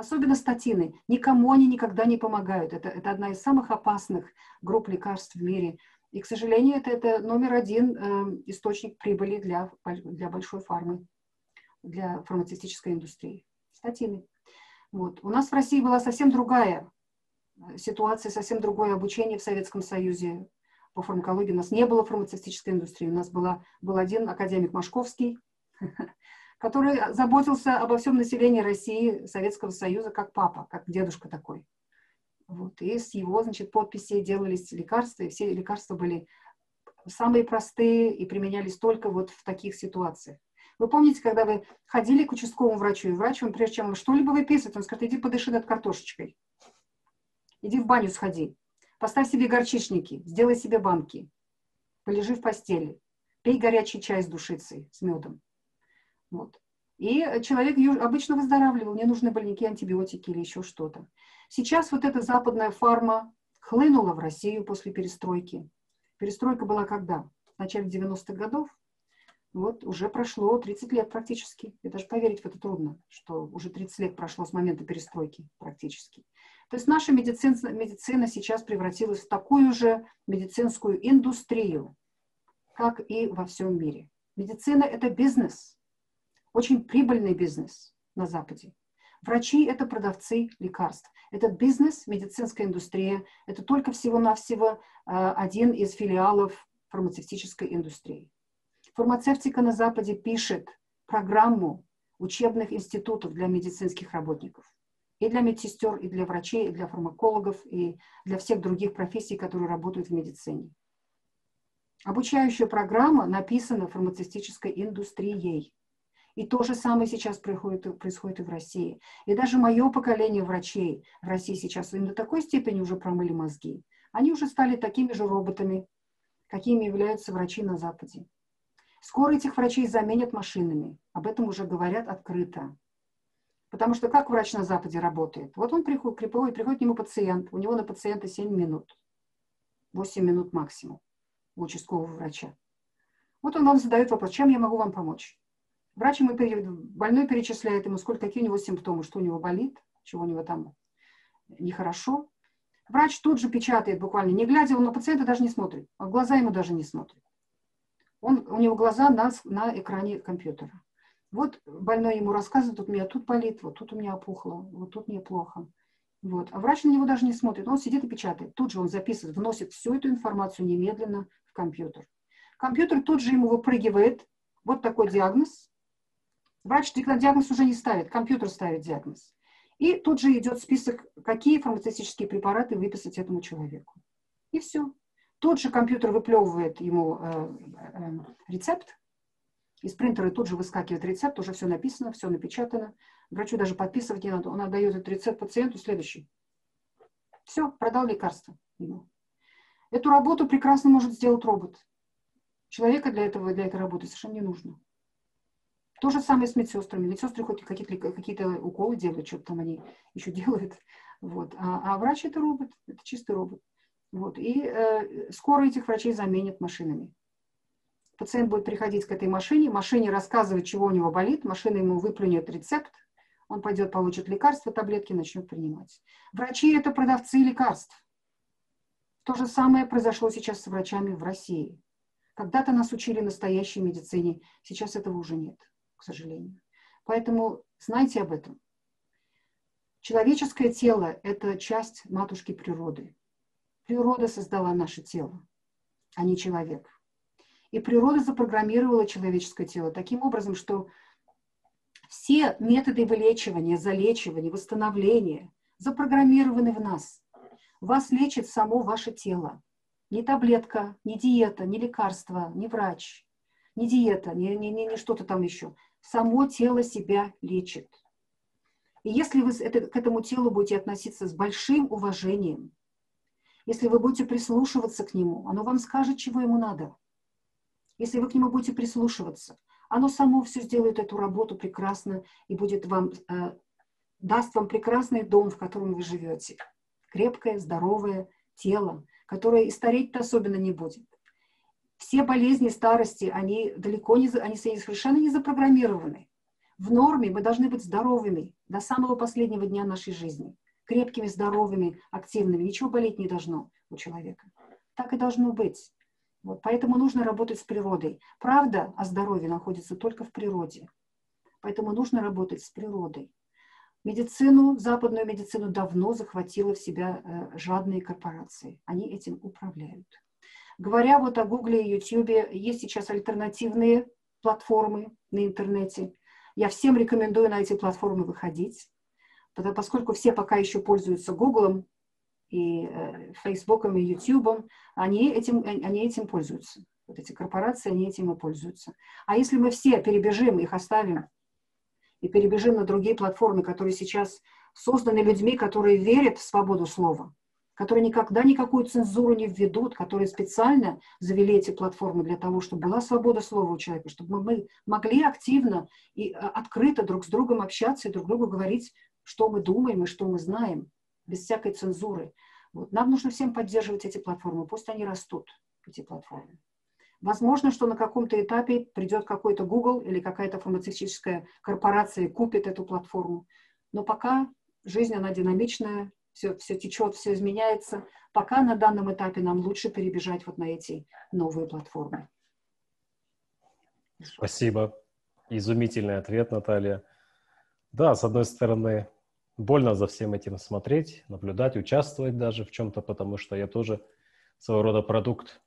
Особенно статины. Никому они никогда не помогают. Это одна из самых опасных групп лекарств в мире. И, к сожалению, это номер один источник прибыли для большой фармы, для фармацевтической индустрии. Статины. Вот. У нас в России была совсем другая ситуация, совсем другое обучение в Советском Союзе по фармакологии. У нас не было фармацевтической индустрии. У нас был один академик Машковский, который заботился обо всем населении России, Советского Союза, как папа, как дедушка такой. Вот. И с его, значит, подписи делались лекарства, и все лекарства были самые простые и применялись только вот в таких ситуациях. Вы помните, когда вы ходили к участковому врачу, и врач, он, прежде чем что-либо выписывает, он скажет: иди подыши над картошечкой, иди в баню сходи, поставь себе горчичники, сделай себе банки, полежи в постели, пей горячий чай с душицей, с медом. Вот. И человек обычно выздоравливал, не нужны были никакие антибиотики или еще что-то. Сейчас вот эта западная фарма хлынула в Россию после перестройки. Перестройка была когда? В начале 90-х годов. Вот уже прошло 30 лет практически. И даже поверить в это трудно, что уже 30 лет прошло с момента перестройки практически. То есть наша медицина сейчас превратилась в такую же медицинскую индустрию, как и во всем мире. Медицина – это бизнес, очень прибыльный бизнес на Западе. Врачи – это продавцы лекарств. Этот бизнес, медицинская индустрия, это только всего-навсего один из филиалов фармацевтической индустрии. Фармацевтика на Западе пишет программу учебных институтов для медицинских работников. И для медсестер, и для врачей, и для фармакологов, и для всех других профессий, которые работают в медицине. Обучающая программа написана фармацевтической индустрией. И то же самое сейчас происходит и в России. И даже мое поколение врачей в России сейчас им до такой степени уже промыли мозги. Они уже стали такими же роботами, какими являются врачи на Западе. Скоро этих врачей заменят машинами. Об этом уже говорят открыто. Потому что как врач на Западе работает? Вот он приходит к нему пациент, у него на пациента 7 минут, 8 минут максимум у участкового врача. Вот он вам задает вопрос: чем я могу вам помочь? Врач ему, больной перечисляет ему, какие у него симптомы, что у него болит, чего у него там нехорошо. Врач тут же печатает буквально, не глядя, он на пациента даже не смотрит, а в глаза ему даже не смотрит. У него глаза на экране компьютера. Вот больной ему рассказывает: вот у меня тут болит, вот тут у меня опухло, вот тут мне плохо. Вот. А врач на него даже не смотрит, он сидит и печатает. Тут же он записывает, вносит всю эту информацию немедленно в компьютер. Компьютер тут же ему выпрыгивает вот такой диагноз. Врач диагноз уже не ставит, компьютер ставит диагноз. И тут же идет список, какие фармацевтические препараты выписать этому человеку. И все. Тут же компьютер выплевывает ему рецепт. Из принтера тут же выскакивает рецепт, уже все написано, все напечатано. Врачу даже подписывать не надо. Он отдает этот рецепт пациенту, следующий. Все, продал лекарство ему. Эту работу прекрасно может сделать робот. Человека для этой работы совершенно не нужно. То же самое с медсестрами. Медсестры хоть какие-то уколы делают, что-то там они еще делают. Вот. А врач – это робот, это чистый робот. Вот. И скоро этих врачей заменят машинами. Пациент будет приходить к этой машине, машине рассказывать, чего у него болит, машина ему выплюнет рецепт, он пойдет, получит лекарства, таблетки, начнет принимать. Врачи – это продавцы лекарств. То же самое произошло сейчас с врачами в России. Когда-то нас учили настоящей медицине, сейчас этого уже нет, к сожалению. Поэтому знайте об этом. Человеческое тело – это часть матушки природы. Природа создала наше тело, а не человек. И природа запрограммировала человеческое тело таким образом, что все методы вылечивания, залечивания, восстановления запрограммированы в нас. Вас лечит само ваше тело. Не таблетка, не диета, не лекарство, не врач, не диета, не что-то там еще. Само тело себя лечит. И если вы к этому телу будете относиться с большим уважением, если вы будете прислушиваться к нему, оно вам скажет, чего ему надо. Если вы к нему будете прислушиваться, оно само все сделает эту работу прекрасно и будет вам, даст вам прекрасный дом, в котором вы живете. Крепкое, здоровое тело, которое и стареть-то особенно не будет. Все болезни старости, они совершенно не запрограммированы. в норме, мы должны быть здоровыми до самого последнего дня нашей жизни. Крепкими, здоровыми, активными. Ничего болеть не должно у человека. Так и должно быть. Вот. Поэтому нужно работать с природой. Правда о здоровье находится только в природе. Поэтому нужно работать с природой. Медицину, западную медицину давно захватила в себя жадные корпорации. Они этим управляют. Говоря вот о Гугле и Ютьюбе, есть сейчас альтернативные платформы на интернете. Я всем рекомендую на эти платформы выходить, поскольку все пока еще пользуются Гуглом и Фейсбуком и Ютьюбом, они этим пользуются. Вот эти корпорации, они этим и пользуются. А если мы все перебежим, их оставим, и перебежим на другие платформы, которые сейчас созданы людьми, которые верят в свободу слова, которые никогда никакую цензуру не введут, которые специально завели эти платформы для того, чтобы была свобода слова у человека, чтобы мы могли активно и открыто друг с другом общаться и друг другу говорить, что мы думаем и что мы знаем, без всякой цензуры. Вот. Нам нужно всем поддерживать эти платформы, пусть они растут, эти платформы. Возможно, что на каком-то этапе придет какой-то Google или какая-то фармацевтическая корпорация и купит эту платформу. Но пока жизнь, она динамичная, все течет, все изменяется. Пока на данном этапе нам лучше перебежать вот на эти новые платформы. Спасибо. Изумительный ответ, Наталья. Да, с одной стороны, больно за всем этим смотреть, наблюдать, участвовать даже в чем-то, потому что я тоже своего рода продукт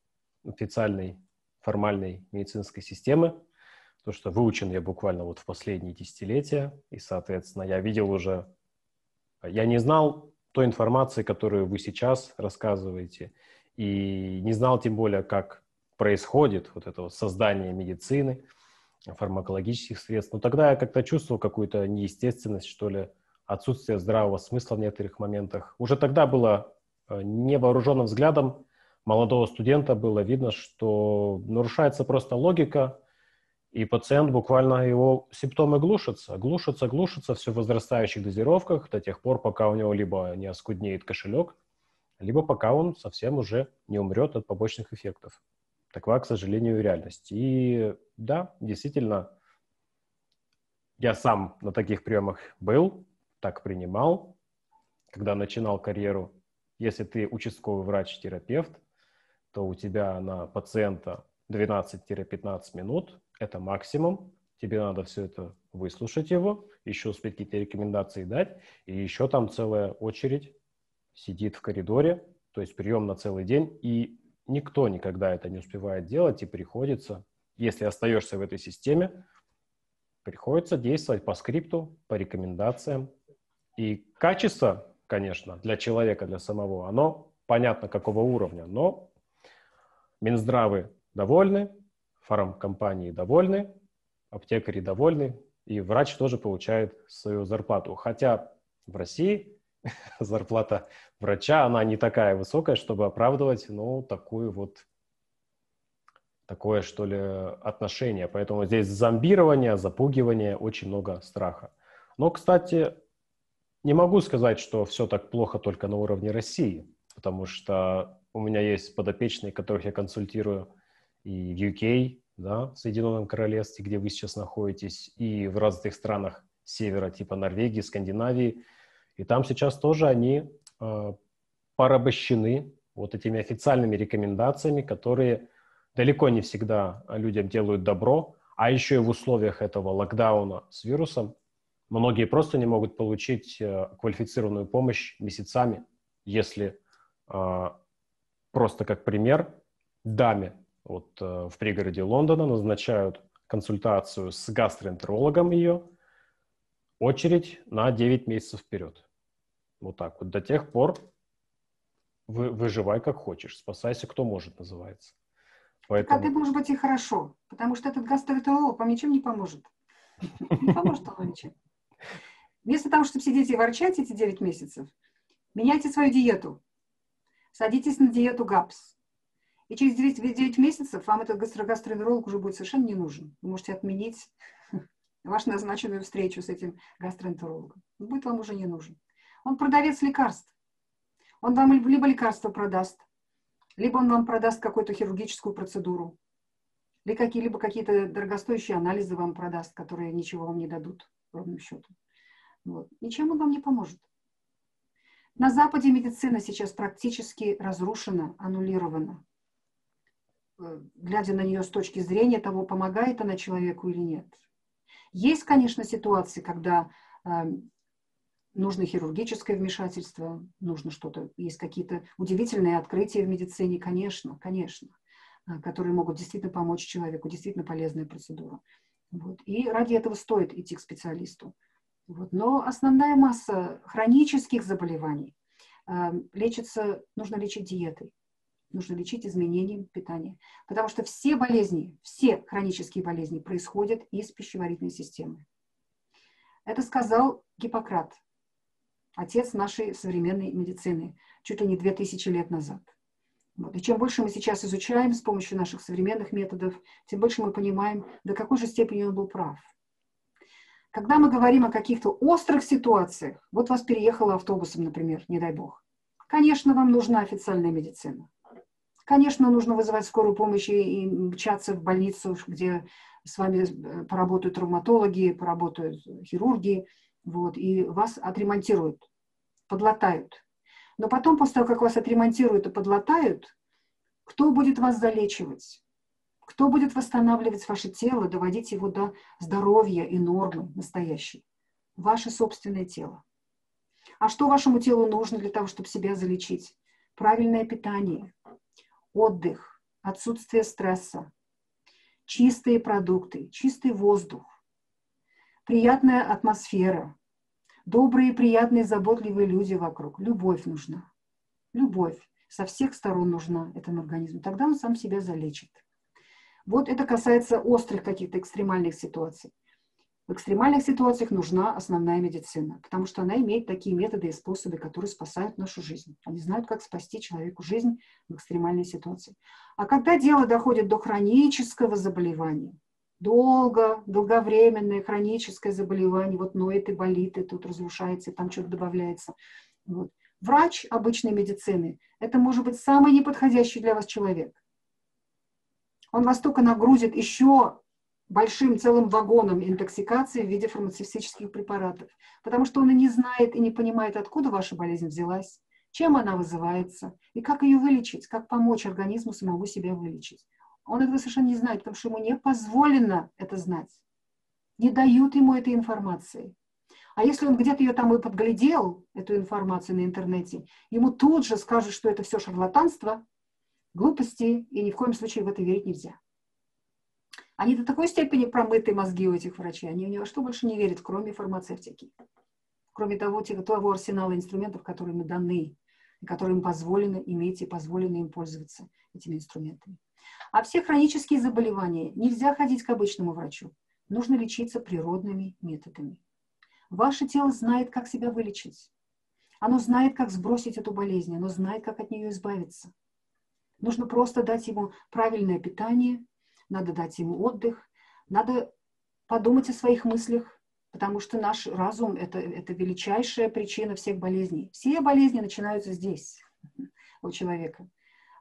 официальный, формальной медицинской системы, то, что выучен я буквально вот в последние десятилетия, и, соответственно, я видел уже, я не знал той информации, которую вы сейчас рассказываете, и не знал тем более, как происходит вот это вот создание медицины, фармакологических средств. Но тогда я как-то чувствовал какую-то неестественность, что ли, отсутствие здравого смысла в некоторых моментах. Уже тогда было невооруженным взглядом молодого студента было видно, что нарушается просто логика, и пациент буквально, его симптомы глушатся все в возрастающих дозировках до тех пор, пока у него либо не оскуднеет кошелек, либо пока он совсем уже не умрет от побочных эффектов. Такова, к сожалению, реальность. И да, действительно, я сам на таких приемах был, так принимал, когда начинал карьеру. Если ты участковый врач-терапевт, то у тебя на пациента 12-15 минут, это максимум, тебе надо все это выслушать его, еще успеть какие-то рекомендации дать, и еще там целая очередь сидит в коридоре, то есть прием на целый день, и никто никогда это не успевает делать, и приходится, если остаешься в этой системе, приходится действовать по скрипту, по рекомендациям, и качество, конечно, для человека, для самого, оно понятно какого уровня, но Минздравы довольны, фармкомпании довольны, аптекари довольны, и врач тоже получает свою зарплату. Хотя в России зарплата врача, она не такая высокая, чтобы оправдывать, ну, такое, что ли, отношение. Поэтому здесь зомбирование, запугивание, очень много страха. Но, кстати, не могу сказать, что все так плохо только на уровне России, потому что у меня есть подопечные, которых я консультирую и в UK, да, в Соединенном Королевстве, где вы сейчас находитесь, и в разных странах севера, типа Норвегии, Скандинавии. И там сейчас тоже они порабощены вот этими официальными рекомендациями, которые далеко не всегда людям делают добро, а еще и в условиях этого локдауна с вирусом многие просто не могут получить квалифицированную помощь месяцами, если просто как пример, даме вот в пригороде Лондона назначают консультацию с гастроэнтерологом ее, очередь на 9 месяцев вперед. Вот так вот. До тех пор выживай как хочешь, спасайся кто может, называется. Поэтому... Так это может быть и хорошо, потому что этот гастроэнтеролог вам ничем не поможет. Не поможет он ничем. Вместо того, чтобы сидеть и ворчать эти 9 месяцев, меняйте свою диету. Садитесь на диету ГАПС. И через 9 месяцев вам этот гастроэнтеролог уже будет совершенно не нужен. Вы можете отменить вашу назначенную встречу с этим гастроэнтерологом. Он будет вам уже не нужен. Он продавец лекарств. Он вам либо лекарство продаст, либо он вам продаст какую-то хирургическую процедуру, Или какие-то дорогостоящие анализы вам продаст, которые ничего вам не дадут, ровным счетом. Вот. Ничем он вам не поможет. На Западе медицина сейчас практически разрушена, аннулирована. Глядя на нее с точки зрения того, помогает она человеку или нет. Есть, конечно, ситуации, когда нужно хирургическое вмешательство, нужно что-то, есть какие-то удивительные открытия в медицине, конечно, конечно, которые могут действительно помочь человеку, действительно полезная процедура. Вот. И ради этого стоит идти к специалисту. Вот. Но основная масса хронических заболеваний лечится, нужно лечить диетой, нужно лечить изменением питания. Потому что все болезни, все хронические болезни происходят из пищеварительной системы. Это сказал Гиппократ, отец нашей современной медицины, чуть ли не 2000 лет назад. Вот. И чем больше мы сейчас изучаем с помощью наших современных методов, тем больше мы понимаем, до какой же степени он был прав. Когда мы говорим о каких-то острых ситуациях, вот вас переехало автобусом, например, не дай бог, конечно, вам нужна официальная медицина. Конечно, нужно вызывать скорую помощь и мчаться в больницу, где с вами поработают травматологи, поработают хирурги, вот, и вас отремонтируют, подлатают. Но потом, после того, как вас отремонтируют и подлатают, кто будет вас залечивать? Кто будет восстанавливать ваше тело, доводить его до здоровья и нормы настоящей? Ваше собственное тело. А что вашему телу нужно для того, чтобы себя залечить? Правильное питание, отдых, отсутствие стресса, чистые продукты, чистый воздух, приятная атмосфера, добрые, приятные, заботливые люди вокруг. Любовь нужна. Любовь со всех сторон нужна этому организму. Тогда он сам себя залечит. Вот это касается острых каких-то экстремальных ситуаций. В экстремальных ситуациях нужна основная медицина, потому что она имеет такие методы и способы, которые спасают нашу жизнь. Они знают, как спасти человеку жизнь в экстремальной ситуации. А когда дело доходит до хронического заболевания, долговременное хроническое заболевание, вот ноет и болит, и тут разрушается, и там что-то добавляется. Вот. Врач обычной медицины – это может быть самый неподходящий для вас человек. Он вас только нагрузит еще большим целым вагоном интоксикации в виде фармацевтических препаратов, потому что он и не знает, и не понимает, откуда ваша болезнь взялась, чем она вызывается, и как ее вылечить, как помочь организму самому себя вылечить. Он этого совершенно не знает, потому что ему не позволено это знать. Не дают ему этой информации. А если он где-то ее там и подглядел, эту информацию на интернете, ему тут же скажут, что это все шарлатанство, глупости, и ни в коем случае в это верить нельзя. Они до такой степени промыты мозги у этих врачей, они ни во что больше не верят, кроме фармацевтики, кроме того арсенала инструментов, которые им даны, и которые им позволено иметь, и позволено им пользоваться этими инструментами. А все хронические заболевания нельзя ходить к обычному врачу, нужно лечиться природными методами. Ваше тело знает, как себя вылечить, оно знает, как сбросить эту болезнь, оно знает, как от нее избавиться. Нужно просто дать ему правильное питание, надо дать ему отдых, надо подумать о своих мыслях, потому что наш разум – это величайшая причина всех болезней. Все болезни начинаются здесь, у человека,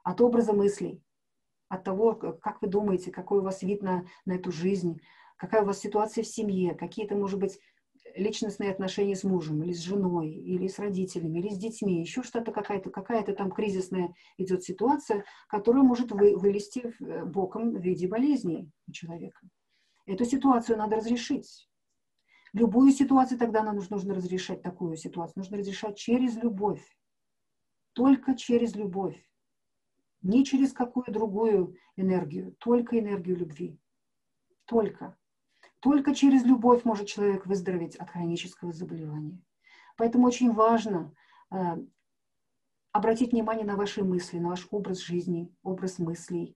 от образа мыслей, от того, как вы думаете, какой у вас вид на эту жизнь, какая у вас ситуация в семье, какие-то, может быть, личностные отношения с мужем, или с женой, или с родителями, или с детьми, еще что-то, какая-то там кризисная идет ситуация, которая может вылезти боком в виде болезни у человека. Эту ситуацию надо разрешить. Любую ситуацию тогда нужно разрешать, такую ситуацию нужно разрешать через любовь. Только через любовь. Не через какую другую энергию, только энергию любви. Только. Только через любовь может человек выздороветь от хронического заболевания. Поэтому очень важно обратить внимание на ваши мысли, на ваш образ жизни, образ мыслей,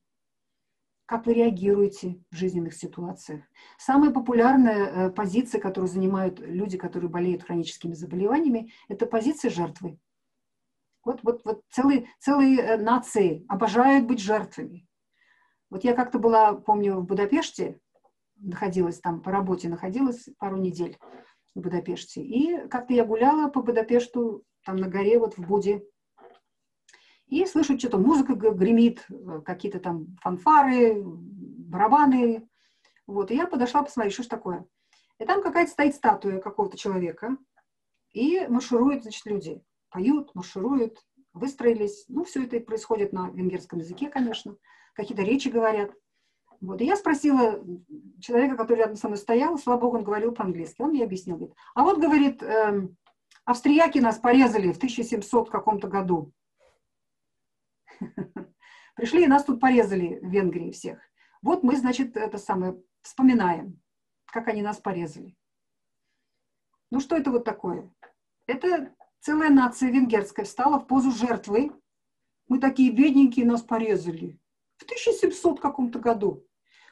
как вы реагируете в жизненных ситуациях. Самая популярная позиция, которую занимают люди, которые болеют хроническими заболеваниями, это позиция жертвы. Вот целые нации обожают быть жертвами. Вот я как-то была, помню, в Будапеште, находилась там по работе, находилась пару недель в Будапеште. И как-то я гуляла по Будапешту, там на горе, вот в Буде. И слышу, что-то музыка гремит, какие-то там фанфары, барабаны. Вот, и я подошла посмотреть, что ж такое. И там какая-то стоит статуя какого-то человека, и маршируют, значит, люди. Поют, маршируют, выстроились. Ну, все это происходит на венгерском языке, конечно. Какие-то речи говорят. Вот, и я спросила человека, который рядом со мной стоял, слава богу, он говорил по-английски. Он мне объяснил. Говорит, а вот, говорит, австрияки нас порезали в 1700 каком-то году. Пришли и нас тут порезали в Венгрии всех. Вот мы, значит, это самое, вспоминаем, как они нас порезали. Ну, что это вот такое? Это целая нация венгерская встала в позу жертвы. Мы такие бедненькие, нас порезали. В 1700 каком-то году.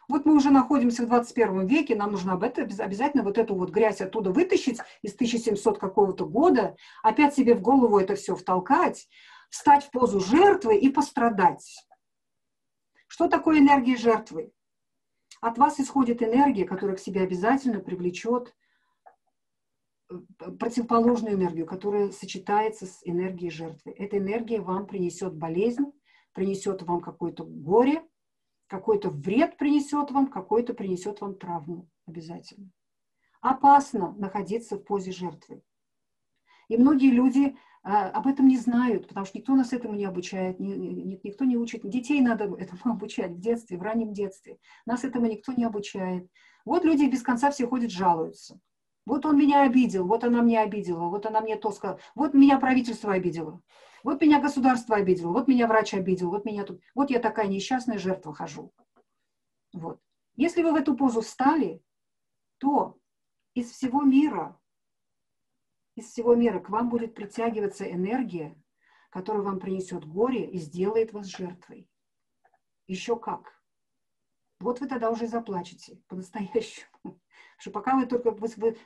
Вот мы уже находимся в 21 веке, нам нужно обязательно вот эту вот грязь оттуда вытащить из 1700 какого-то года, опять себе в голову это все втолкать, встать в позу жертвы и пострадать. Что такое энергия жертвы? От вас исходит энергия, которая к себе обязательно привлечет противоположную энергию, которая сочетается с энергией жертвы. Эта энергия вам принесет болезнь, принесет вам какое-то горе, какой-то вред принесет вам, какой-то принесет вам травму обязательно. Опасно находиться в позе жертвы. И многие люди об этом не знают, потому что никто нас этому не обучает, никто не учит. Детей надо этому обучать в детстве, в раннем детстве. Нас этому никто не обучает. Вот люди без конца все ходят, жалуются. Вот он меня обидел, вот она меня обидела, вот она мне то сказала, вот меня правительство обидело, вот меня государство обидело, вот меня врач обидел, вот меня тут, вот я такая несчастная жертва хожу. Вот. Если вы в эту позу встали, то из всего мира к вам будет притягиваться энергия, которая вам принесет горе и сделает вас жертвой. Еще как. Вот вы тогда уже заплачете по-настоящему. Что пока вы только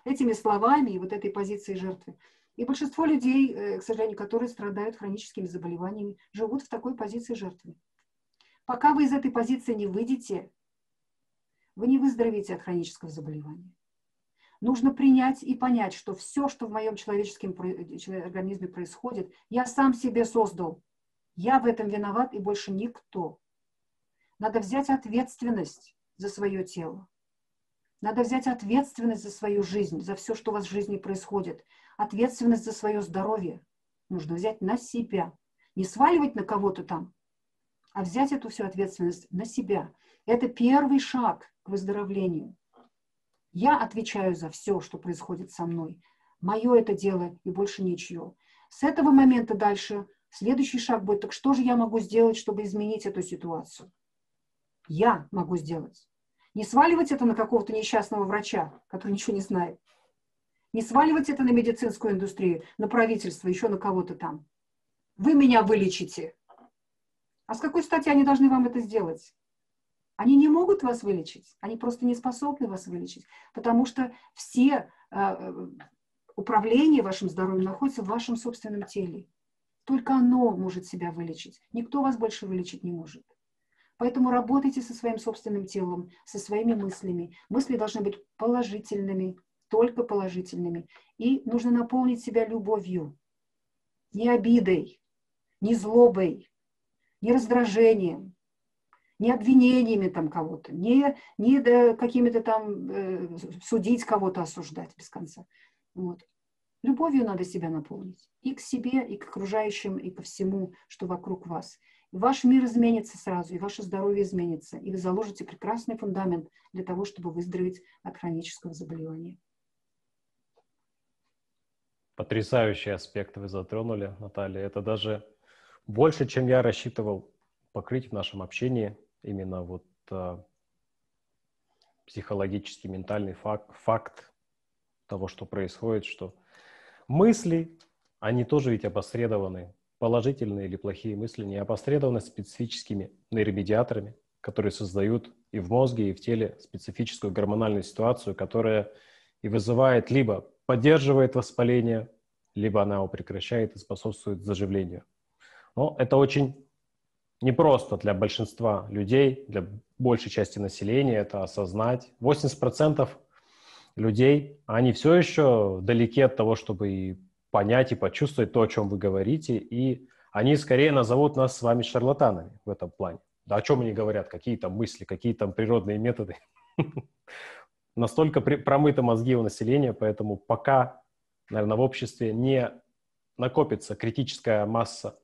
этими словами и вот этой позицией жертвы. И большинство людей, к сожалению, которые страдают хроническими заболеваниями, живут в такой позиции жертвы. Пока вы из этой позиции не выйдете, вы не выздоровеете от хронического заболевания. Нужно принять и понять, что все, что в моем человеческом организме происходит, я сам себе создал. Я в этом виноват и больше никто. Надо взять ответственность за свое тело. Надо взять ответственность за свою жизнь, за все, что у вас в жизни происходит. Ответственность за свое здоровье нужно взять на себя. Не сваливать на кого-то там, а взять эту всю ответственность на себя. Это первый шаг к выздоровлению. Я отвечаю за все, что происходит со мной. Мое это дело и больше ничье. С этого момента дальше следующий шаг будет, так что же я могу сделать, чтобы изменить эту ситуацию? Я могу сделать. Не сваливать это на какого-то несчастного врача, который ничего не знает. Не сваливать это на медицинскую индустрию, на правительство, еще на кого-то там. Вы меня вылечите. А с какой стати они должны вам это сделать? Они не могут вас вылечить. Они просто не способны вас вылечить. Потому что все управление вашим здоровьем находится в вашем собственном теле. Только оно может себя вылечить. Никто вас больше вылечить не может. Поэтому работайте со своим собственным телом, со своими мыслями. Мысли должны быть положительными, только положительными. И нужно наполнить себя любовью. Не обидой, не злобой, не раздражением, не обвинениями там кого-то, не какими-то там судить кого-то, осуждать без конца. Вот. Любовью надо себя наполнить. И к себе, и к окружающим, и ко всему, что вокруг вас. Ваш мир изменится сразу, и ваше здоровье изменится, и вы заложите прекрасный фундамент для того, чтобы выздороветь от хронического заболевания. Потрясающий аспект вы затронули, Наталья. Это даже больше, чем я рассчитывал покрыть в нашем общении, именно вот психологический, ментальный факт того, что происходит, что мысли, они тоже ведь обосредованы. Положительные или плохие мысли не опосредованы специфическими нейромедиаторами, которые создают и в мозге, и в теле специфическую гормональную ситуацию, которая и вызывает, либо поддерживает воспаление, либо она его прекращает и способствует заживлению. Но это очень непросто для большинства людей, для большей части населения это осознать. 80% людей, они все еще далеки от того, чтобы и понять и почувствовать то, о чем вы говорите, и они скорее назовут нас с вами шарлатанами в этом плане. Да о чем они говорят? Какие там мысли, какие там природные методы? Настолько промыты мозги у населения, поэтому пока, наверное, в обществе не накопится критическая масса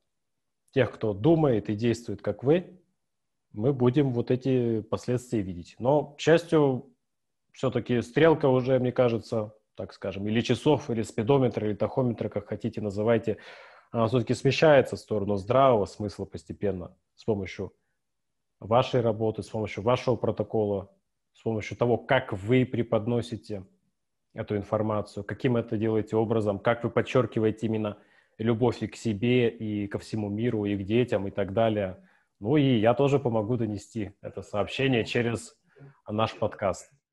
тех, кто думает и действует, как вы, мы будем вот эти последствия видеть. Но, к счастью, все-таки стрелка уже, мне кажется, так скажем, или часов, или спидометра, или тахометра, как хотите, называйте, она все-таки смещается в сторону здравого смысла постепенно с помощью вашей работы, с помощью вашего протокола, с помощью того, как вы преподносите эту информацию, каким это делаете образом, как вы подчеркиваете именно любовь и к себе, и ко всему миру, и к детям, и так далее. Ну и я тоже помогу донести это сообщение через наш подкаст.